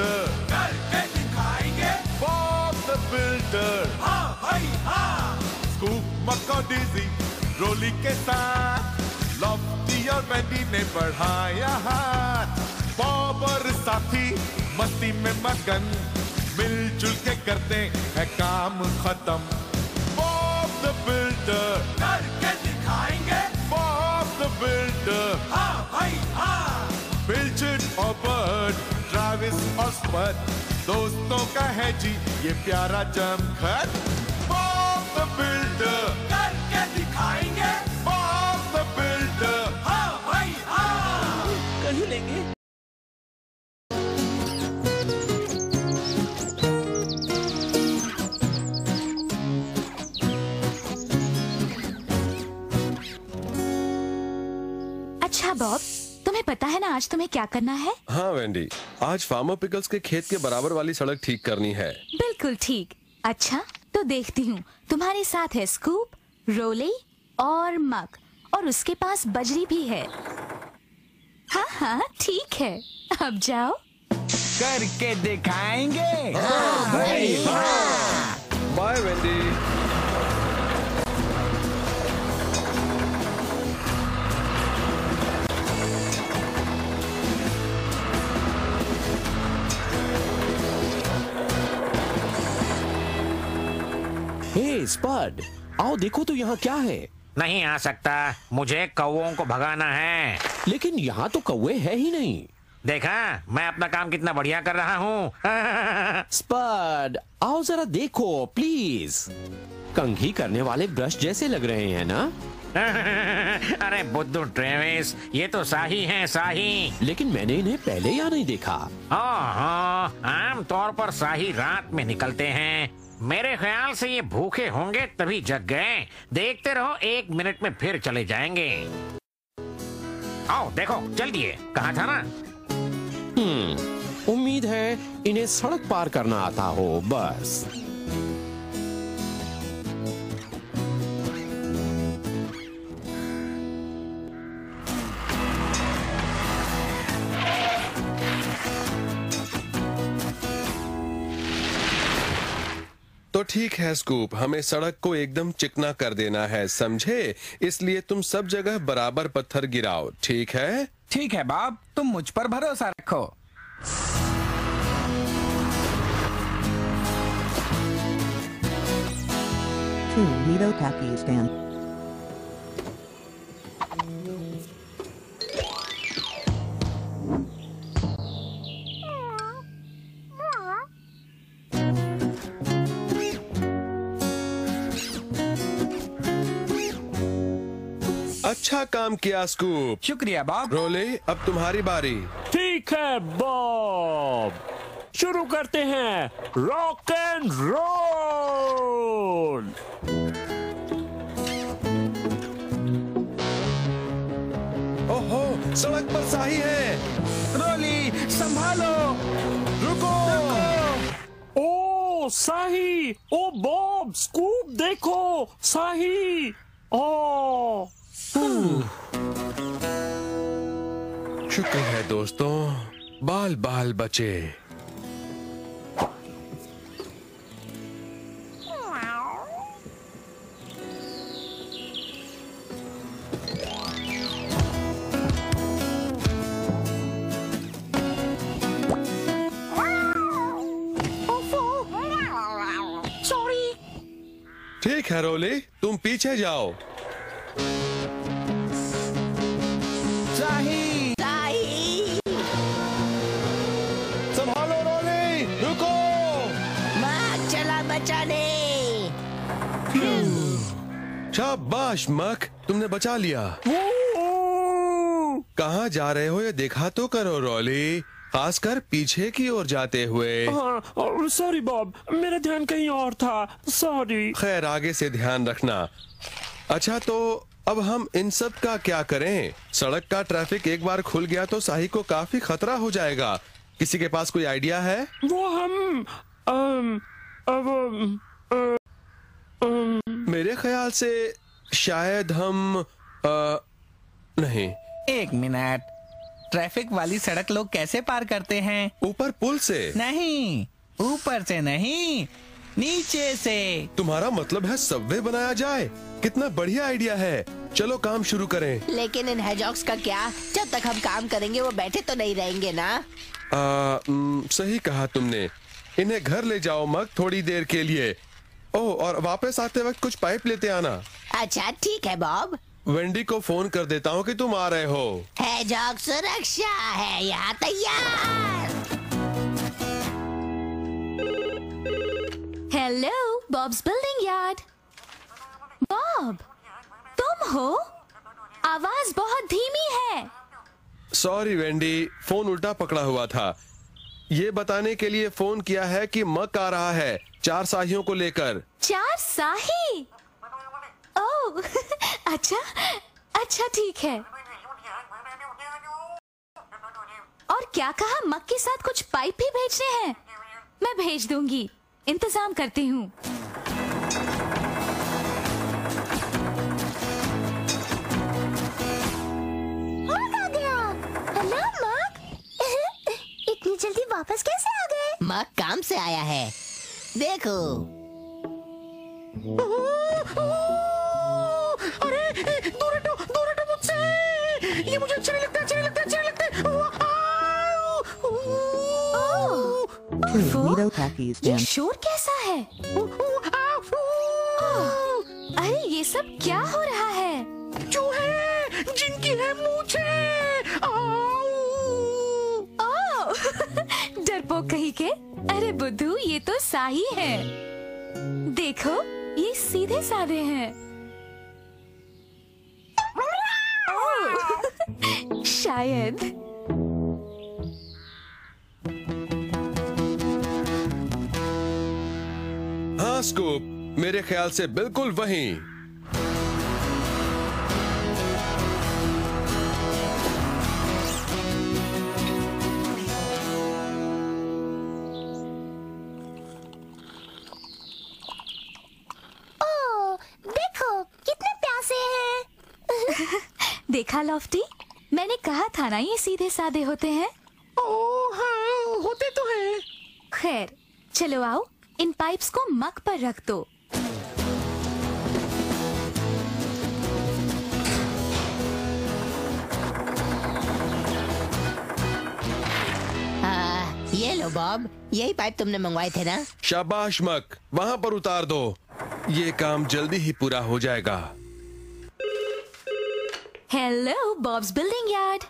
Builder, कल कैसे दिखाएंगे बॉब द बिल्डर। हाँ भाई हाँ, स्कूप मको डिजी रोली के साथ, लॉफ्टी और वेंडी ने बढ़ाया हाथ। बॉब और साथी मस्ती में मगन, मिलजुल के करते हैं काम खत्म। बॉब द बिल्डर, कल कैसे दिखाएंगे बॉब द बिल्डर। हाँ भाई हाँ, बिल्डर और बर्ड, ट्रैविस और स्पड, दोस्तों का है जी ये प्यारा जमघट। बॉब द बिल्डर, कल क्या दिखाएंगे बॉब द बिल्डर। हाँ भाई हाँ, कर ही लेंगे। अच्छा बॉब, तुम्हें पता है ना आज तुम्हें क्या करना है? हाँ वेंडी, आज फार्मर पिकल्स के खेत के बराबर वाली सड़क ठीक करनी है। बिल्कुल ठीक। अच्छा तो देखती हूँ, तुम्हारे साथ है स्कूप, रोली और मग, और उसके पास बजरी भी है। हाँ हाँ ठीक है, अब जाओ। करके दिखाएंगे। हाँ भाई हाँ। Bye Wendy. हे स्पड, आओ देखो तो यहाँ क्या है। नहीं आ सकता, मुझे कौओं को भगाना है। लेकिन यहाँ तो कौवे है ही नहीं। देखा मैं अपना काम कितना बढ़िया कर रहा हूँ। स्पड आओ जरा देखो प्लीज, कंघी करने वाले ब्रश जैसे लग रहे हैं ना। अरे बुद्धू ट्रेविस, ये तो शाही हैं शाही। लेकिन मैंने इन्हें पहले यहाँ नहीं देखा। आमतौर पर शाही रात में निकलते हैं। मेरे ख्याल से ये भूखे होंगे तभी जग गए। देखते रहो, एक मिनट में फिर चले जाएंगे। आओ देखो, जल्दी है, कहा था ना। उम्मीद है इन्हें सड़क पार करना आता हो बस। तो ठीक है स्कूप, हमें सड़क को एकदम चिकना कर देना है, समझे? इसलिए तुम सब जगह बराबर पत्थर गिराओ, ठीक है? ठीक है बाब, तुम मुझ पर भरोसा रखो। अच्छा काम किया स्कूप। शुक्रिया बॉब। रोली अब तुम्हारी बारी। ठीक है बॉब, शुरू करते हैं रॉक एंड रोल। ओहो, सड़क पर शाही है। रोली संभालो। रुको। ओ शाही, ओ बॉब, स्कूप देखो शाही। ओ शुक्र है दोस्तों, बाल बाल बचे। सॉरी। ठीक है रोली, तुम पीछे जाओ। संभालो रोली, रुको। मक चला बचाने। शाबाश मक, तुमने बचा लिया। कहाँ जा रहे हो ये देखा तो करो रोली, खासकर पीछे की ओर जाते हुए। सॉरी बॉब, मेरा ध्यान कहीं और था, सॉरी। खैर आगे से ध्यान रखना। अच्छा तो अब हम इन सब का क्या करें? सड़क का ट्रैफिक एक बार खुल गया तो शाही को काफी खतरा हो जाएगा। किसी के पास कोई आइडिया है? वो हम मेरे ख्याल से शायद हम नहीं। एक मिनट, ट्रैफिक वाली सड़क लोग कैसे पार करते हैं? ऊपर पुल से? नहीं, ऊपर से नहीं, नीचे से। तुम्हारा मतलब है सबवे बनाया जाए? कितना बढ़िया आइडिया है, चलो काम शुरू करें। लेकिन इन हेजॉग्स का क्या? जब तक हम काम करेंगे वो बैठे तो नहीं रहेंगे ना। सही कहा तुमने, इन्हें घर ले जाओ मग थोड़ी देर के लिए। ओह, और वापस आते वक्त कुछ पाइप लेते आना। अच्छा ठीक है बॉब। वेंडी को फोन कर देता हूँ कि तुम आ रहे हो। हेजॉग सुरक्षा है यहाँ तैयार। Hello Bob's building yard. Bob तुम हो? आवाज बहुत धीमी है। सॉरी वेंडी, फोन उल्टा पकड़ा हुआ था। ये बताने के लिए फोन किया है कि मक आ रहा है 4 साहियों को लेकर। 4 साही? ओह अच्छा अच्छा ठीक है। और क्या कहा? मक के साथ कुछ पाइप भी भेजने हैं। मैं भेज दूंगी, इंतजाम करती हूँ। इतनी जल्दी वापस कैसे आ गए? माँ काम से आया है, देखो। अरे दूर हटो मुझसे, ये मुझे अच्छा नहीं लगता, अच्छा नहीं लगता, अच्छा नहीं लगता। ये शोर कैसा है? अरे ये सब क्या हो रहा है? चूहे, जिनकी है मूछें। ओह डरपोक कहीं के। अरे बुद्धू, ये तो साही है, देखो ये सीधे साधे हैं। शायद स्कूप, मेरे ख्याल से बिल्कुल वहीं। ओह, देखो कितने प्यासे हैं। देखा लॉफ्टी, मैंने कहा था ना ये सीधे साधे होते हैं। ओह हाँ, होते तो हैं। खैर चलो आओ, इन पाइप्स को मक पर रख दो। ये लो बॉब, यही पाइप तुमने मंगवाए थे ना? शाबाश मक, वहाँ पर उतार दो। ये काम जल्दी ही पूरा हो जाएगा। Hello Bob's building yard.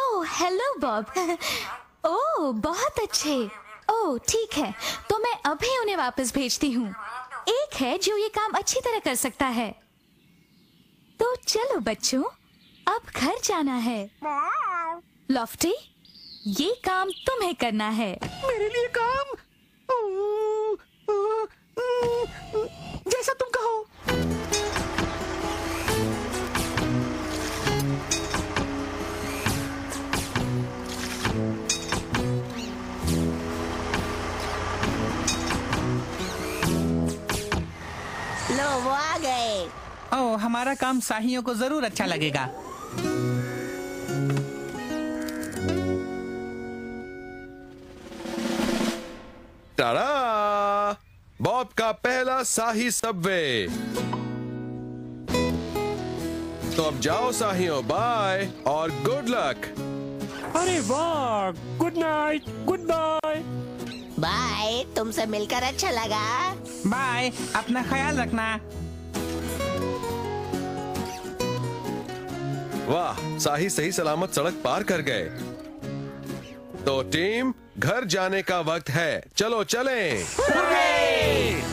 Oh hello Bob. Oh बहुत अच्छे। ओह ठीक है, तो मैं अभी उन्हें वापस भेजती हूँ। एक है जो ये काम अच्छी तरह कर सकता है। तो चलो बच्चों, अब घर जाना है। लॉफ्टी, ये काम तुम्हें करना है। मेरे लिए काम? जैसा तुम कहो। वो आ गए। ओह, हमारा काम साहियों को जरूर अच्छा लगेगा। टाडा! बॉब का पहला साही सबवे। तो अब जाओ साहियों, बाय और गुड लक। अरे वाह, good night, good bye. Bye, तुमसे मिलकर अच्छा लगा। बाय, अपना ख्याल रखना। वाह, साही सही सलामत सड़क पार कर गए। तो टीम, घर जाने का वक्त है, चलो चलें।